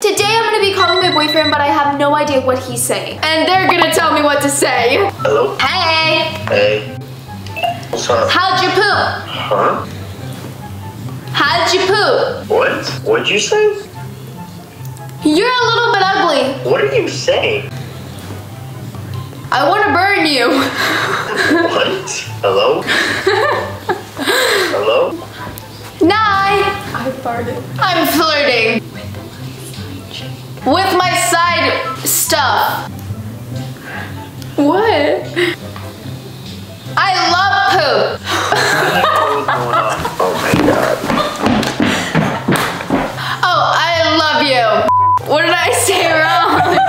Today I'm gonna be calling my boyfriend, but I have no idea what he's saying. And they're gonna tell me what to say. Hello? Hey! Hey. What's up? How'd you poop? Huh? How'd you poop? What? What'd you say? You're a little bit ugly. What are you saying? I wanna burn you. What? Hello? Hello? Nye! I farted. I'm flirting. With my side stuff. What?